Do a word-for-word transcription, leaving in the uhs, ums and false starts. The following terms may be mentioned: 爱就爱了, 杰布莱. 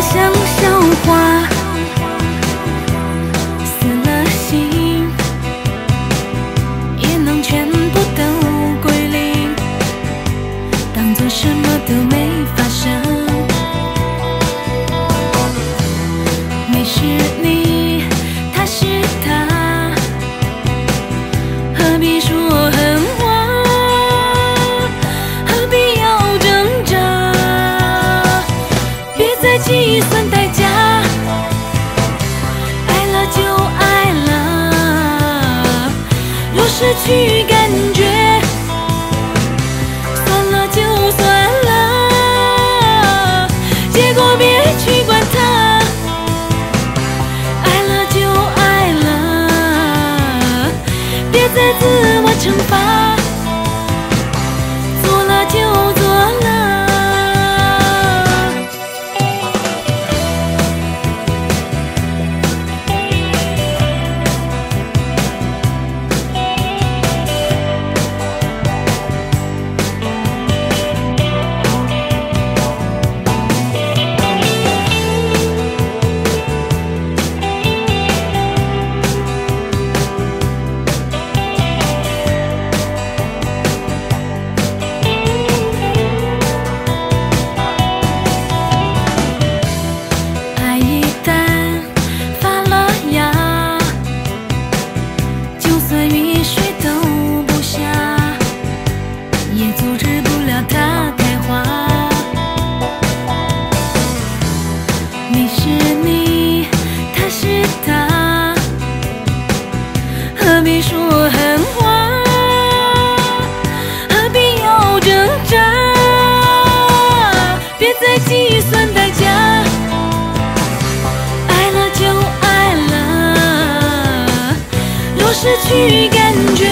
像笑话，死了心也能全部都归零，当作什么都没发生。你是你，他是他，何必说？ 失去感觉，算了就算了，结果别去管它。爱了就爱了，别再自我惩罚。做了就做去感觉。